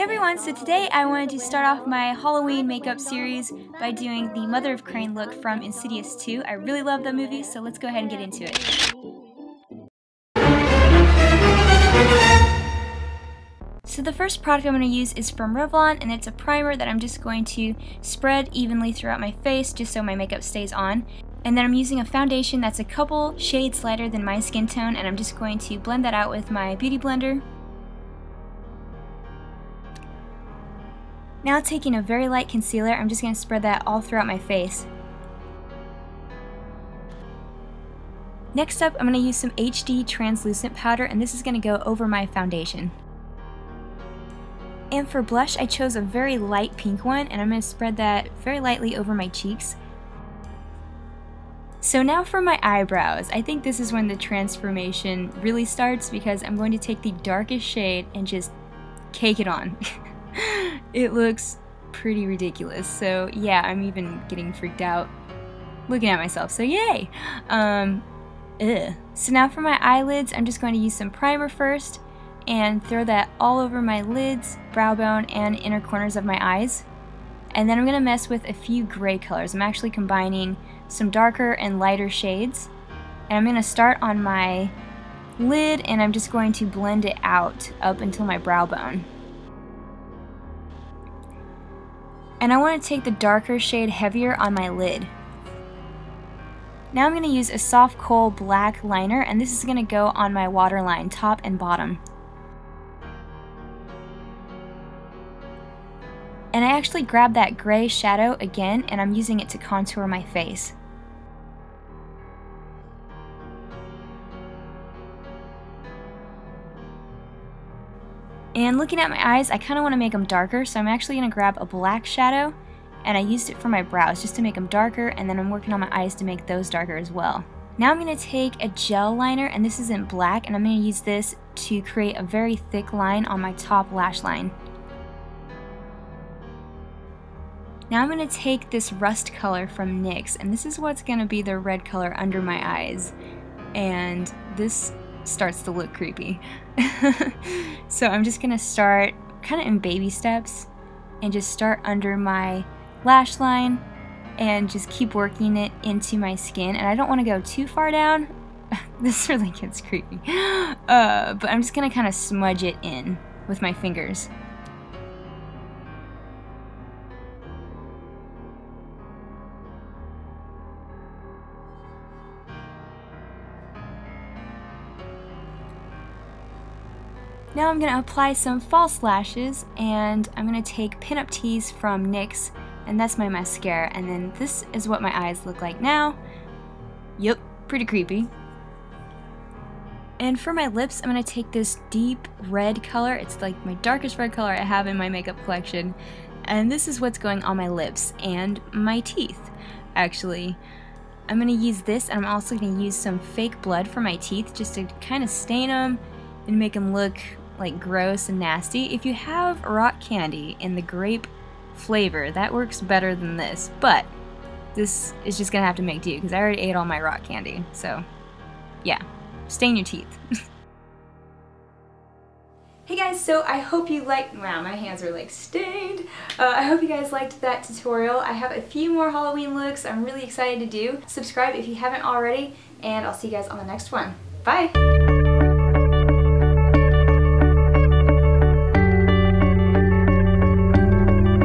Hey everyone, so today I wanted to start off my Halloween makeup series by doing the Mother of Crane look from Insidious 2. I really love that movie, so let's go ahead and get into it. So the first product I'm going to use is from Revlon, and it's a primer that I'm just going to spread evenly throughout my face just so my makeup stays on. And then I'm using a foundation that's a couple shades lighter than my skin tone, and I'm just going to blend that out with my beauty blender. Now taking a very light concealer, I'm just going to spread that all throughout my face. Next up, I'm going to use some HD translucent powder, and this is going to go over my foundation. And for blush, I chose a very light pink one, and I'm going to spread that very lightly over my cheeks. So now for my eyebrows. I think this is when the transformation really starts because I'm going to take the darkest shade and just cake it on. It looks pretty ridiculous, so yeah, I'm even getting freaked out looking at myself, so yay! So now for my eyelids, I'm just going to use some primer first and throw that all over my lids, brow bone, and inner corners of my eyes. And then I'm going to mess with a few gray colors. I'm actually combining some darker and lighter shades. And I'm going to start on my lid, and I'm just going to blend it out up until my brow bone. And I want to take the darker shade heavier on my lid. Now I'm going to use a soft coal black liner, and this is going to go on my waterline, top and bottom. And I actually grabbed that gray shadow again, and I'm using it to contour my face. And looking at my eyes, I kind of want to make them darker, so I'm actually going to grab a black shadow, and I used it for my brows just to make them darker, and then I'm working on my eyes to make those darker as well. Now I'm going to take a gel liner, and this is in black, and I'm going to use this to create a very thick line on my top lash line. Now I'm going to take this rust color from NYX, and this is what's going to be the red color under my eyes. And this starts to look creepy. So I'm just going to start kind of in baby steps and just start under my lash line and just keep working it into my skin. And I don't want to go too far down. This really gets creepy. But I'm just going to kind of smudge it in with my fingers. Now I'm going to apply some false lashes, and I'm going to take Pin-Up Tees from NYX, and that's my mascara, and then this is what my eyes look like now. Yep, pretty creepy. And for my lips, I'm going to take this deep red color. It's like my darkest red color I have in my makeup collection, and this is what's going on my lips and my teeth, actually. I'm going to use this, and I'm also going to use some fake blood for my teeth just to kind of stain them and make them look like gross and nasty. If you have rock candy in the grape flavor, that works better than this, but this is just gonna have to make do because I already ate all my rock candy, so yeah, stain your teeth. Hey guys, so I hope you liked, wow, my hands are like stained. I hope you guys liked that tutorial. I have a few more Halloween looks I'm really excited to do. Subscribe if you haven't already, and I'll see you guys on the next one. Bye!